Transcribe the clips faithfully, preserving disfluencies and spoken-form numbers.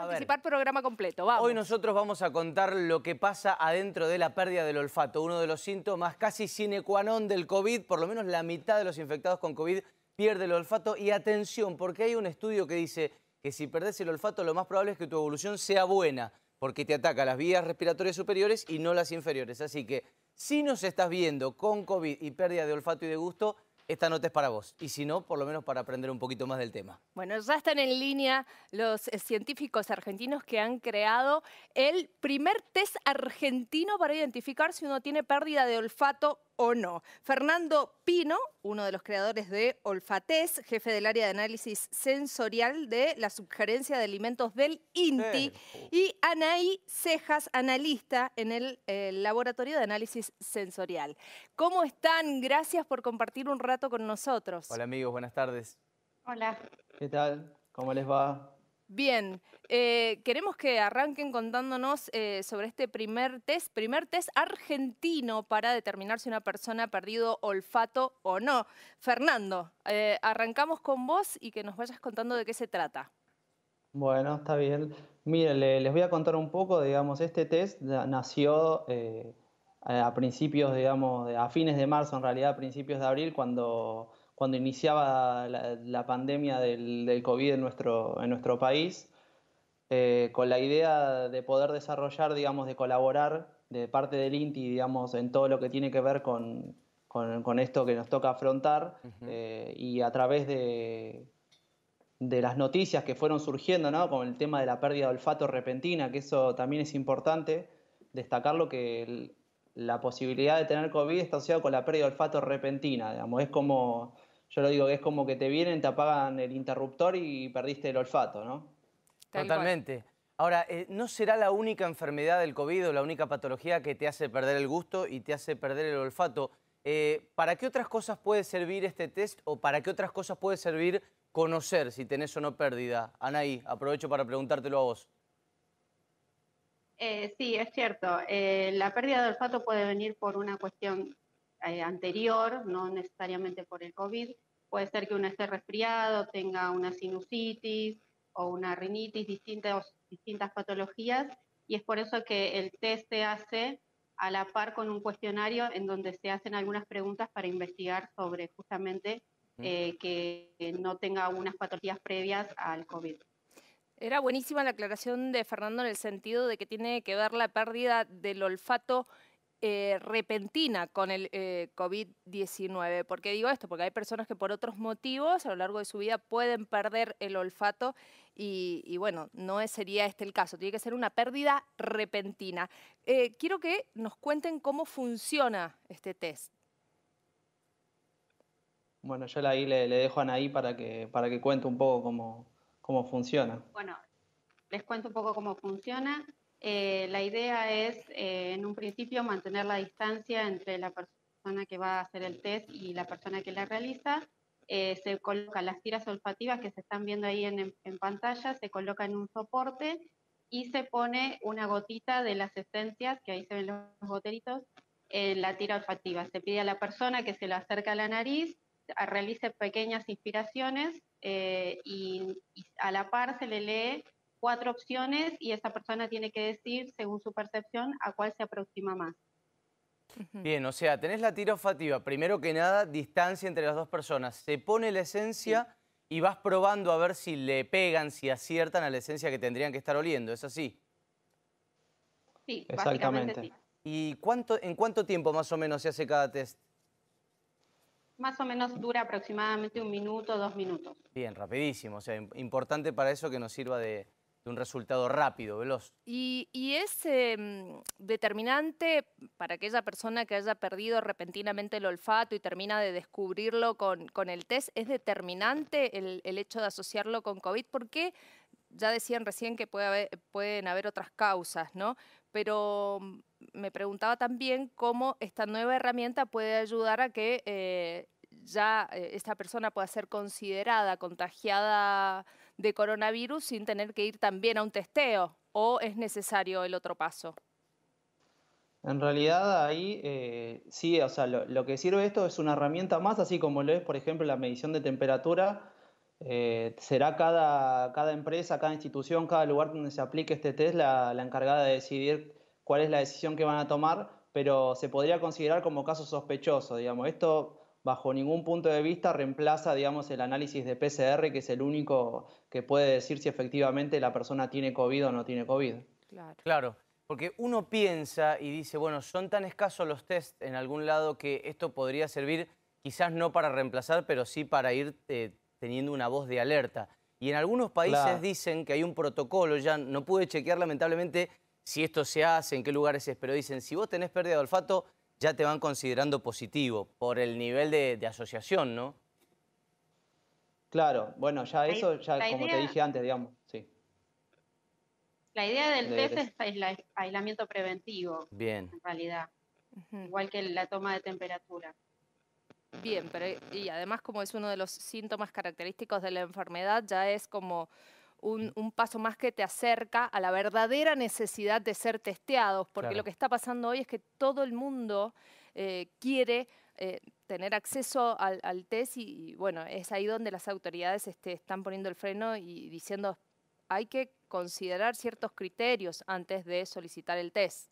a anticipar ver, programa completo. Vamos. Hoy nosotros vamos a contar lo que pasa adentro de la pérdida del olfato, uno de los síntomas casi sine qua non del COVID. Por lo menos la mitad de los infectados con COVID pierde el olfato. Y atención, porque hay un estudio que dice que si perdés el olfato lo más probable es que tu evolución sea buena, porque te ataca las vías respiratorias superiores y no las inferiores. Así que si nos estás viendo con COVID y pérdida de olfato y de gusto, esta nota es para vos, y si no, por lo menos para aprender un poquito más del tema. Bueno, ya están en línea los científicos argentinos que han creado el primer test argentino para identificar si uno tiene pérdida de olfato o no. Fernando Pino, uno de los creadores de Olfatest, jefe del área de análisis sensorial de la Subgerencia de Alimentos del INTI, sí. y Anahí Cejas, analista en el eh, Laboratorio de Análisis Sensorial. ¿Cómo están? Gracias por compartir un rato con nosotros. Hola amigos, buenas tardes. Hola. ¿Qué tal? ¿Cómo les va? Bien, eh, queremos que arranquen contándonos eh, sobre este primer test, primer test argentino para determinar si una persona ha perdido olfato o no. Fernando, eh, arrancamos con vos y que nos vayas contando de qué se trata. Bueno, está bien. Miren, les voy a contar un poco, digamos, este test nació eh, a principios, digamos, a fines de marzo, en realidad a principios de abril, cuando... cuando iniciaba la, la pandemia del, del COVID en nuestro, en nuestro país, eh, con la idea de poder desarrollar, digamos, de colaborar de parte del INTI, digamos, en todo lo que tiene que ver con, con, con esto que nos toca afrontar, uh-huh. eh, y a través de, de las noticias que fueron surgiendo, ¿no? Con el tema de la pérdida de olfato repentina, que eso también es importante, destacar lo que... El, la posibilidad de tener COVID está asociada con la pérdida de olfato repentina, digamos, es como... Yo lo digo que es como que te vienen, te apagan el interruptor y perdiste el olfato, ¿no? Totalmente. Ahora, eh, ¿no será la única enfermedad del COVID o la única patología que te hace perder el gusto y te hace perder el olfato? Eh, ¿Para qué otras cosas puede servir este test o para qué otras cosas puede servir conocer si tenés o no pérdida? Anahí, aprovecho para preguntártelo a vos. Eh, sí, es cierto. Eh, la pérdida de olfato puede venir por una cuestión... Eh, anterior, no necesariamente por el COVID. Puede ser que uno esté resfriado, tenga una sinusitis o una rinitis, distintas, distintas patologías, y es por eso que el test se hace a la par con un cuestionario en donde se hacen algunas preguntas para investigar sobre justamente eh, que no tenga unas patologías previas al COVID. Era buenísima la aclaración de Fernando en el sentido de que tiene que ver la pérdida del olfato Eh, repentina con el eh, COVID diecinueve. ¿Por qué digo esto? Porque hay personas que por otros motivos a lo largo de su vida pueden perder el olfato y, y bueno, no sería este el caso. Tiene que ser una pérdida repentina. Eh, quiero que nos cuenten cómo funciona este test. Bueno, yo ahí le, le dejo a Anahí para que, para que cuente un poco cómo, cómo funciona. Bueno, les cuento un poco cómo funciona. Eh, la idea es, eh, en un principio, mantener la distancia entre la persona que va a hacer el test y la persona que la realiza. Eh, se colocan las tiras olfativas que se están viendo ahí en, en pantalla, se coloca en un soporte y se pone una gotita de las esencias, que ahí se ven los goteritos, en la tira olfativa. Se pide a la persona que se le acerque a la nariz, realice pequeñas inspiraciones eh, y, y a la par se le lee cuatro opciones y esa persona tiene que decir, según su percepción, a cuál se aproxima más. Bien, o sea, tenés la tira olfativa. Primero que nada, distancia entre las dos personas. Se pone la esencia sí. y vas probando a ver si le pegan, si aciertan a la esencia que tendrían que estar oliendo. ¿Es así? Sí, exactamente. Básicamente sí. ¿Y cuánto, en cuánto tiempo más o menos se hace cada test? Más o menos dura aproximadamente un minuto, dos minutos. Bien, rapidísimo. O sea, importante para eso que nos sirva de... de un resultado rápido, veloz. ¿Y, y es eh, determinante para aquella persona que haya perdido repentinamente el olfato y termina de descubrirlo con, con el test? ¿Es determinante el, el hecho de asociarlo con COVID? Porque ya decían recién que puede haber, pueden haber otras causas, ¿no? Pero me preguntaba también cómo esta nueva herramienta puede ayudar a que eh, ya eh, esta persona pueda ser considerada contagiada de coronavirus sin tener que ir también a un testeo, ¿o es necesario el otro paso? En realidad ahí eh, sí, o sea, lo, lo que sirve esto es una herramienta más, así como lo es, por ejemplo, la medición de temperatura, Eh, será cada, cada empresa, cada institución, cada lugar donde se aplique este test la, la encargada de decidir cuál es la decisión que van a tomar, pero se podría considerar como caso sospechoso, digamos. Esto bajo ningún punto de vista reemplaza, digamos, el análisis de P C R, que es el único que puede decir si efectivamente la persona tiene COVID o no tiene COVID. Claro, claro, porque uno piensa y dice, bueno, son tan escasos los test en algún lado que esto podría servir quizás no para reemplazar, pero sí para ir eh, teniendo una voz de alerta. Y en algunos países claro. dicen que hay un protocolo, ya no pude chequear lamentablemente si esto se hace, en qué lugares es, pero dicen, si vos tenés pérdida de olfato, ya te van considerando positivo por el nivel de, de asociación, ¿no? Claro, bueno, ya eso, ya la como idea, te dije antes, digamos, sí. La idea del de, test de... es el aislamiento preventivo, bien. En realidad, uh-huh. igual que la toma de temperatura. Bien, pero y además como es uno de los síntomas característicos de la enfermedad, ya es como un, un paso más que te acerca a la verdadera necesidad de ser testeados, porque claro. lo que está pasando hoy es que todo el mundo eh, quiere eh, tener acceso al, al test y, y bueno, es ahí donde las autoridades este, están poniendo el freno y diciendo hay que considerar ciertos criterios antes de solicitar el test.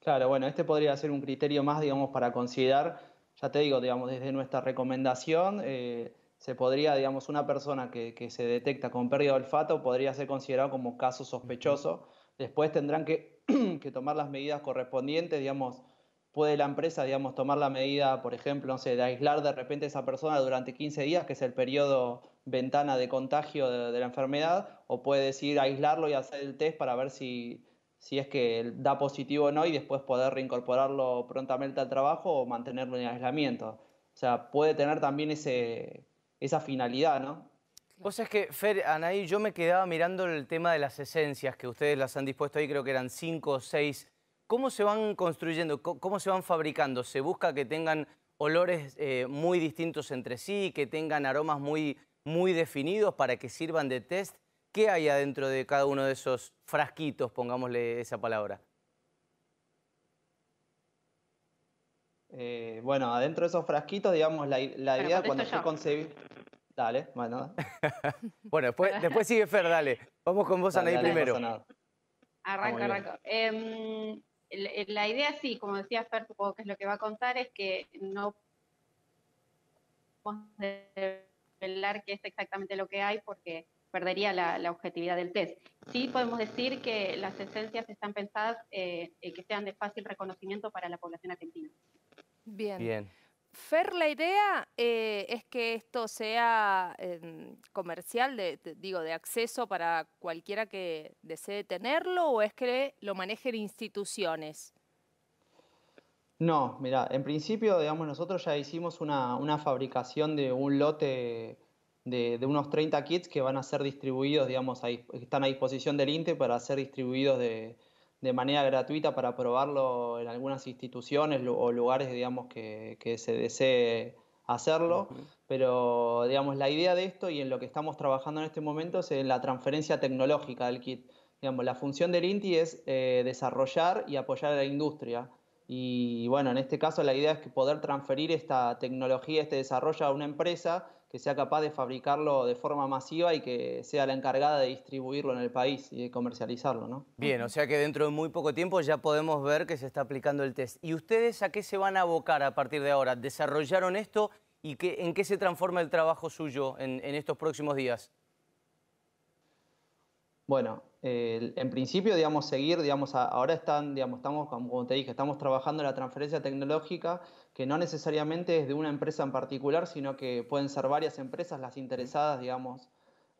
Claro, bueno, este podría ser un criterio más, digamos, para considerar, ya te digo, digamos, desde nuestra recomendación, eh, se podría, digamos, una persona que, que se detecta con pérdida de olfato podría ser considerado como caso sospechoso. Después tendrán que, que tomar las medidas correspondientes, digamos, puede la empresa, digamos, tomar la medida, por ejemplo, no sé, de aislar de repente a esa persona durante quince días, que es el periodo ventana de contagio de, de la enfermedad, o puede decir aislarlo y hacer el test para ver si... si es que da positivo o no, y después poder reincorporarlo prontamente al trabajo o mantenerlo en aislamiento. O sea, puede tener también ese, esa finalidad, ¿no? Cosa es que, Fer, Anahí, yo me quedaba mirando el tema de las esencias que ustedes las han dispuesto ahí, creo que eran cinco o seis. ¿Cómo se van construyendo? ¿Cómo se van fabricando? ¿Se busca que tengan olores eh, muy distintos entre sí, que tengan aromas muy, muy definidos para que sirvan de test? ¿Qué hay adentro de cada uno de esos frasquitos, pongámosle esa palabra? Eh, bueno, adentro de esos frasquitos, digamos, la, la idea cuando fue concebida... Dale, bueno. Bueno, después, después sigue Fer, dale. Vamos con vos, Anahí, primero. Arranco, arranco. Eh, la idea, sí, como decía Fer, supongo que es lo que va a contar, es que no... podemos revelar qué es exactamente lo que hay, porque... perdería la, la objetividad del test. Sí podemos decir que las esencias están pensadas eh, que sean de fácil reconocimiento para la población argentina. Bien. Bien. Fer, la idea eh, es que esto sea eh, comercial, de, de, digo, de acceso para cualquiera que desee tenerlo, ¿o es que lo manejen instituciones? No, mira, en principio, digamos, nosotros ya hicimos una, una fabricación de un lote... De, de unos treinta kits que van a ser distribuidos, digamos, a, están a disposición del INTI para ser distribuidos de, de manera gratuita para probarlo en algunas instituciones o lugares, digamos, que, que se desee hacerlo. Uh-huh. Pero, digamos, la idea de esto y en lo que estamos trabajando en este momento es en la transferencia tecnológica del kit. Digamos, la función del INTI es eh, desarrollar y apoyar a la industria. Y, bueno, en este caso la idea es que poder transferir esta tecnología, este desarrollo a una empresa que sea capaz de fabricarlo de forma masiva y que sea la encargada de distribuirlo en el país y de comercializarlo, ¿no? Bien, o sea que dentro de muy poco tiempo ya podemos ver que se está aplicando el test. ¿Y ustedes a qué se van a abocar a partir de ahora? ¿Desarrollaron esto y qué, en qué se transforma el trabajo suyo en, en estos próximos días? Bueno, eh, en principio, digamos, seguir, digamos, ahora están, digamos, estamos, como te dije, estamos trabajando en la transferencia tecnológica, que no necesariamente es de una empresa en particular, sino que pueden ser varias empresas las interesadas, digamos.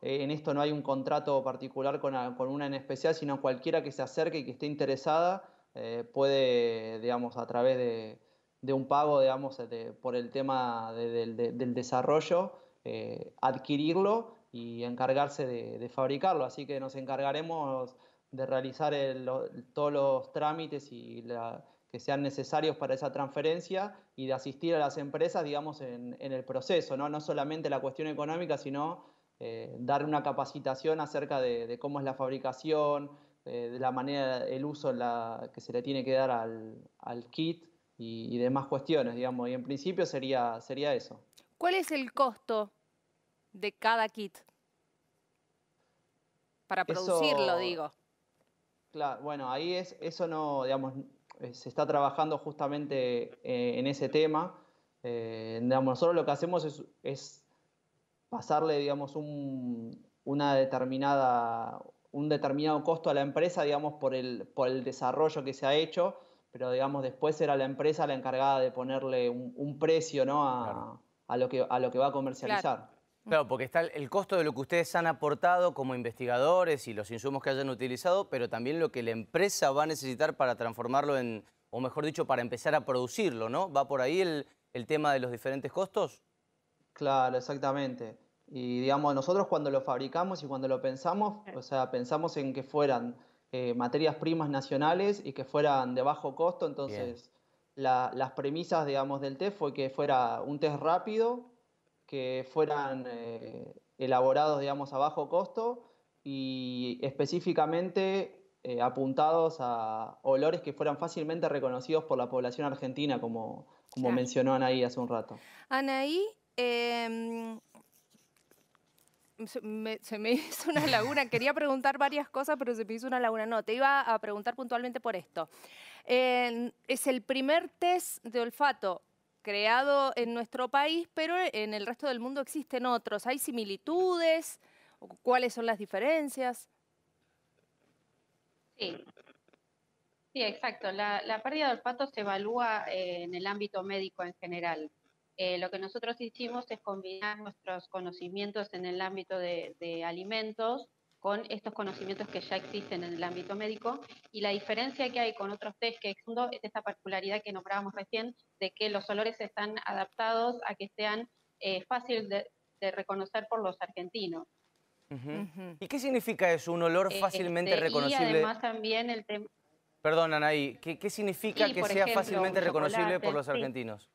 Eh, en esto no hay un contrato particular con, a, con una en especial, sino cualquiera que se acerque y que esté interesada eh, puede, digamos, a través de, de un pago, digamos, de, por el tema de, de, de, del desarrollo, eh, adquirirlo y encargarse de, de fabricarlo. Así que nos encargaremos de realizar el, lo, todos los trámites y la, que sean necesarios para esa transferencia y de asistir a las empresas, digamos, en, en el proceso, ¿no? No solamente la cuestión económica, sino eh, dar una capacitación acerca de, de cómo es la fabricación, eh, de la manera, el uso la, que se le tiene que dar al, al kit y, y demás cuestiones, digamos. Y en principio sería, sería eso. ¿Cuál es el costo de cada kit? Para producirlo, eso, digo. Claro, bueno, ahí es, eso no, digamos, se está trabajando justamente eh, en ese tema. Eh, digamos, nosotros lo que hacemos es, es pasarle, digamos, un, una determinada, un determinado costo a la empresa, digamos, por el, por el desarrollo que se ha hecho, pero, digamos, después será la empresa la encargada de ponerle un, un precio, ¿no?, a, claro. a, lo que, a lo que va a comercializar. Claro. Claro, porque está el costo de lo que ustedes han aportado como investigadores y los insumos que hayan utilizado, pero también lo que la empresa va a necesitar para transformarlo en, o mejor dicho, para empezar a producirlo, ¿no? ¿Va por ahí el, el tema de los diferentes costos? Claro, exactamente. Y digamos, nosotros cuando lo fabricamos y cuando lo pensamos, o sea, pensamos en que fueran eh, materias primas nacionales y que fueran de bajo costo, entonces la, las premisas, digamos, del test fue que fuera un test rápido, que fueran eh, elaborados, digamos, a bajo costo y específicamente eh, apuntados a olores que fueran fácilmente reconocidos por la población argentina, como, como claro. mencionó Anahí hace un rato. Anahí, eh, se, me, se me hizo una laguna, quería preguntar varias cosas, pero se me hizo una laguna. No, te iba a preguntar puntualmente por esto. Eh, es el primer test de olfato creado en nuestro país, pero en el resto del mundo existen otros. ¿Hay similitudes? ¿Cuáles son las diferencias? Sí, sí, exacto. La, la pérdida de olfato se evalúa eh, en el ámbito médico en general. Eh, lo que nosotros hicimos es combinar nuestros conocimientos en el ámbito de, de alimentos con estos conocimientos que ya existen en el ámbito médico, y la diferencia que hay con otros test que existen es esta particularidad que nombrábamos recién, de que los olores están adaptados a que sean eh, fáciles de, de reconocer por los argentinos. Uh-huh. Uh-huh. ¿Y qué significa eso, un olor fácilmente este, reconocible? Y además también el tema... Perdón, Anahí, ¿qué, qué significa sí, que sea ejemplo, fácilmente reconocible por los argentinos? Sí.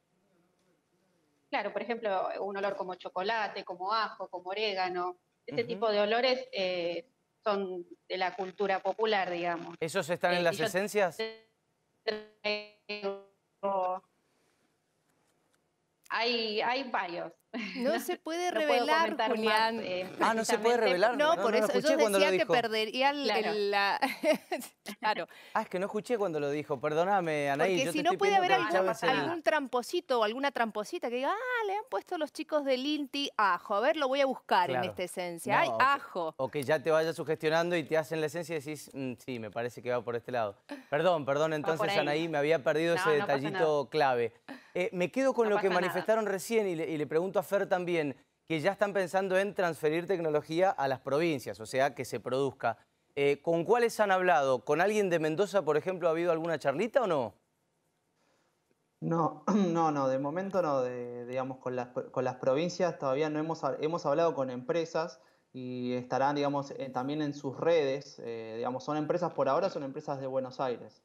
Claro, por ejemplo, un olor como chocolate, como ajo, como orégano... Este uh-huh. tipo de olores eh, son de la cultura popular, digamos. ¿Esos están eh, en las si esencias? Traigo... Hay, hay varios. No, no se puede revelar, no Julián. Más, eh, ah, no se puede revelar. No, no por no eso yo decía que perdería el, claro. el, la... claro. Ah, es que no escuché cuando lo dijo. Perdóname, Anahí. Porque yo si te no puede haber algún, algún tramposito o alguna tramposita que diga, ah, le han puesto los chicos del INTI ajo. A ver, lo voy a buscar claro. en esta esencia. No, Ay, ajo. O que ya te vayas sugestionando y te hacen la esencia y decís, mm, sí, me parece que va por este lado. Perdón, perdón, entonces, Anahí, me había perdido no, ese no detallito clave. Eh, me quedo con no lo que manifestaron nada. recién y le, y le pregunto a Fer también, que ya están pensando en transferir tecnología a las provincias, o sea, que se produzca. Eh, ¿Con cuáles han hablado? ¿Con alguien de Mendoza, por ejemplo, ha habido alguna charlita o no? No, no, no, de momento no. De, digamos, con las, con las provincias todavía no hemos, hemos hablado con empresas y estarán, digamos, eh, también en sus redes. Eh, digamos, son empresas por ahora, son empresas de Buenos Aires.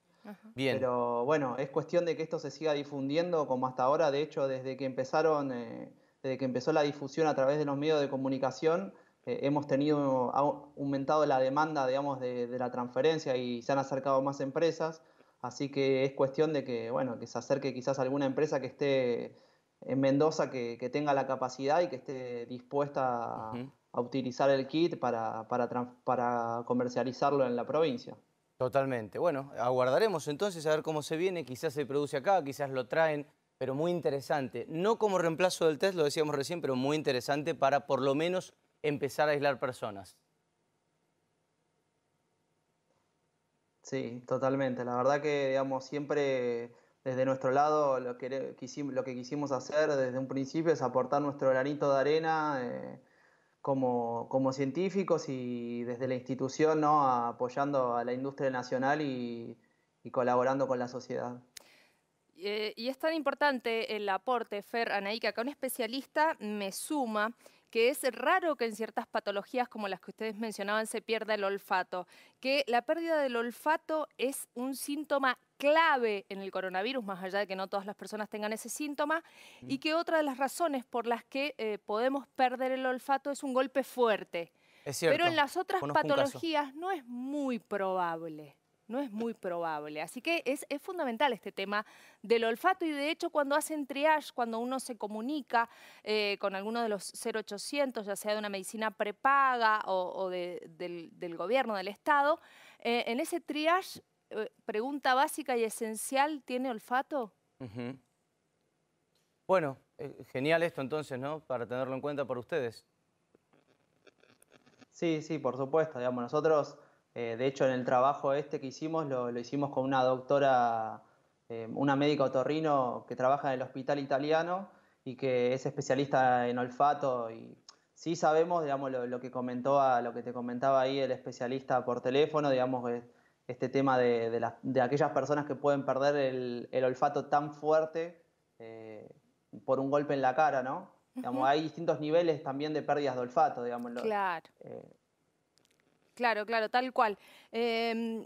Bien. Pero bueno, es cuestión de que esto se siga difundiendo como hasta ahora. De hecho, desde que empezaron, eh, desde que empezó la difusión a través de los medios de comunicación, eh, hemos tenido, ha aumentado la demanda, digamos, de, de la transferencia y se han acercado más empresas. Así que es cuestión de que, bueno, que se acerque quizás alguna empresa que esté en Mendoza, que, que tenga la capacidad y que esté dispuesta uh-huh. a, a utilizar el kit para, para, para comercializarlo en la provincia. Totalmente. Bueno, aguardaremos entonces a ver cómo se viene. Quizás se produce acá, quizás lo traen, pero muy interesante. No como reemplazo del test, lo decíamos recién, pero muy interesante para por lo menos empezar a aislar personas. Sí, totalmente. La verdad que, digamos, siempre desde nuestro lado lo que quisimos, lo que quisimos hacer desde un principio es aportar nuestro granito de arena eh, Como, como científicos y desde la institución, ¿no?, apoyando a la industria nacional y, y colaborando con la sociedad. Eh, y es tan importante el aporte, Fer, Anahí, que acá un especialista me suma que es raro que en ciertas patologías como las que ustedes mencionaban se pierda el olfato, que la pérdida del olfato es un síntoma clave en el coronavirus, más allá de que no todas las personas tengan ese síntoma, mm. y que otra de las razones por las que eh, podemos perder el olfato es un golpe fuerte. Es cierto. Pero en las otras Conozco patologías no es muy probable. no es muy probable. Así que es, es fundamental este tema del olfato y de hecho cuando hacen triage, cuando uno se comunica eh, con alguno de los cero ochocientos, ya sea de una medicina prepaga o, o de, del, del gobierno, del Estado, eh, en ese triage, eh, pregunta básica y esencial, ¿tiene olfato? Uh-huh. Bueno, eh, genial esto entonces, ¿no? Para tenerlo en cuenta para ustedes. Sí, sí, por supuesto, digamos, nosotros... Eh, de hecho, en el trabajo este que hicimos, lo, lo hicimos con una doctora, eh, una médica otorrino que trabaja en el hospital italiano y que es especialista en olfato. Y sí sabemos, digamos, lo, lo que comentó, a, lo que te comentaba ahí el especialista por teléfono, digamos, este tema de, de, la, de aquellas personas que pueden perder el, el olfato tan fuerte eh, por un golpe en la cara, ¿no? Digamos, uh-huh. Hay distintos niveles también de pérdidas de olfato, digamos. Claro. Eh, Claro, claro, tal cual. Eh,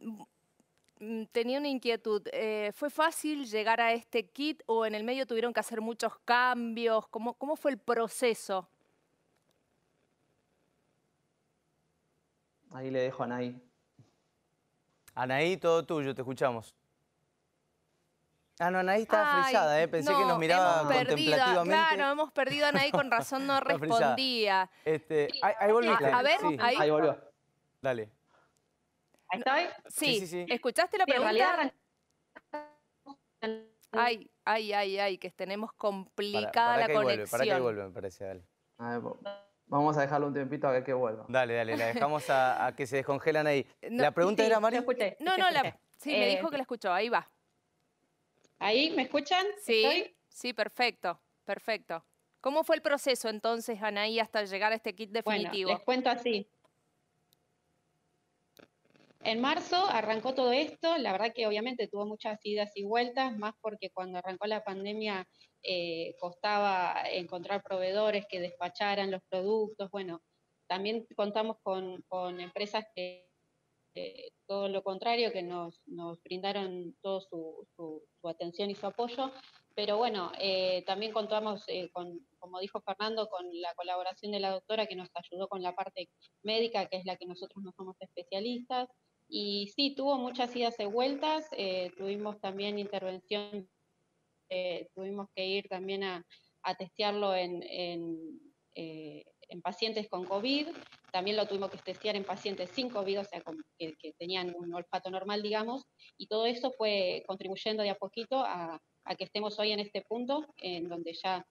tenía una inquietud. Eh, ¿Fue fácil llegar a este kit o en el medio tuvieron que hacer muchos cambios? ¿Cómo, cómo fue el proceso? Ahí le dejo a Anahí. Anahí, todo tuyo, te escuchamos. Ah, no, Anahí estaba frisada, ¿eh? Pensé no, que nos miraba hemos contemplativamente. Perdido, claro, hemos perdido a Anahí, con razón no respondía. Este, ahí, ahí volvió. A, a ver, sí, ahí, ahí volvió. Dale. ¿Ahí estoy? Sí, sí, sí. ¿Escuchaste la pregunta? Sí, en realidad... Ay, ay, ay, ay, que tenemos complicada para, para la conexión. Vuelve, para que vuelva, me parece, dale. A ver, vamos a dejarle un tiempito a ver que vuelva. Dale, dale, la dejamos a, a que se descongelan ahí. No, la pregunta sí, era, Mari... Escuché, no, no, la, sí, me eh, dijo que la escuchó, ahí va. ¿Ahí? ¿Me escuchan? Sí, ¿estoy? Sí, perfecto, perfecto. ¿Cómo fue el proceso entonces, Anahí, hasta llegar a este kit definitivo? Bueno, les cuento así. En marzo arrancó todo esto, la verdad que obviamente tuvo muchas idas y vueltas, más porque cuando arrancó la pandemia eh, costaba encontrar proveedores que despacharan los productos, bueno, también contamos con, con empresas que eh, todo lo contrario, que nos, nos brindaron toda su, su, su atención y su apoyo, pero bueno, eh, también contamos, eh, con, como dijo Fernando, con la colaboración de la doctora que nos ayudó con la parte médica, que es la que nosotros no somos especialistas. Y sí, tuvo muchas idas y vueltas, eh, tuvimos también intervención, eh, tuvimos que ir también a, a testearlo en, en, eh, en pacientes con COVID, también lo tuvimos que testear en pacientes sin COVID, o sea, con, que, que tenían un olfato normal, digamos, y todo eso fue contribuyendo de a poquito a, a que estemos hoy en este punto, en donde ya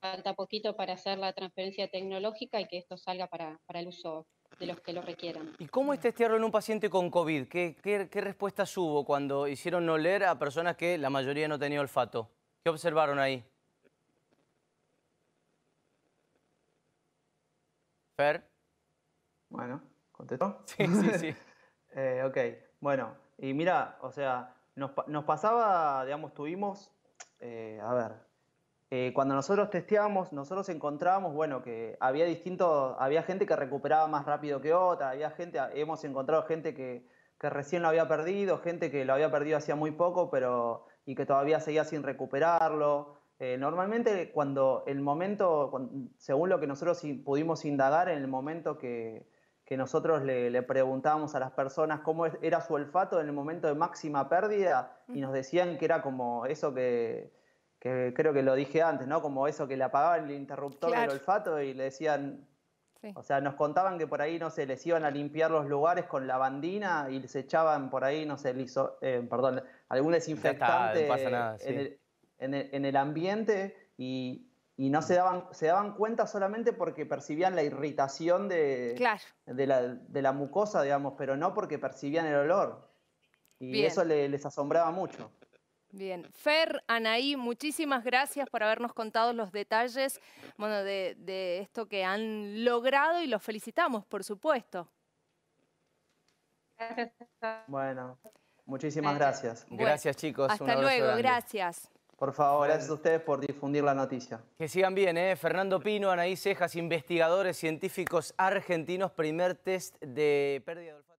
falta poquito para hacer la transferencia tecnológica y que esto salga para, para el uso de los que lo requieran. ¿Y cómo es testearlo en un paciente con COVID? ¿Qué, qué, qué respuestas hubo cuando hicieron oler a personas que la mayoría no tenía olfato? ¿Qué observaron ahí? Fer. Bueno, ¿contestó? Sí, sí, sí. eh, ok, bueno, y mira, o sea, nos, nos pasaba, digamos, tuvimos, eh, a ver, Eh, cuando nosotros testeábamos, nosotros encontrábamos, bueno, que había distintos, había gente que recuperaba más rápido que otra, había gente, hemos encontrado gente que, que recién lo había perdido, gente que lo había perdido hacía muy poco, pero, y que todavía seguía sin recuperarlo. Eh, normalmente, cuando el momento, cuando, según lo que nosotros pudimos indagar, en el momento que, que nosotros le, le preguntábamos a las personas cómo era su olfato en el momento de máxima pérdida, y nos decían que era como eso que... que creo que lo dije antes, ¿no? Como eso que le apagaban el interruptor claro. del olfato y le decían... Sí. O sea, nos contaban que por ahí, no sé, les iban a limpiar los lugares con lavandina y les echaban por ahí, no sé, liso, eh, perdón, algún desinfectante está, no pasa nada, sí. en, el, en, el, en el ambiente y, y no se daban, se daban cuenta solamente porque percibían la irritación de, claro. de, la, de la mucosa, digamos, pero no porque percibían el olor. Y Bien. eso le, les asombraba mucho. Bien. Fer, Anahí, muchísimas gracias por habernos contado los detalles bueno, de, de esto que han logrado y los felicitamos, por supuesto. Bueno, muchísimas gracias. Bueno, gracias, chicos. Hasta luego, grande. gracias. Por favor, gracias a ustedes por difundir la noticia. Que sigan bien, ¿eh? Fernando Pino, Anahí Cejas, investigadores científicos argentinos, primer test de pérdida de olfato.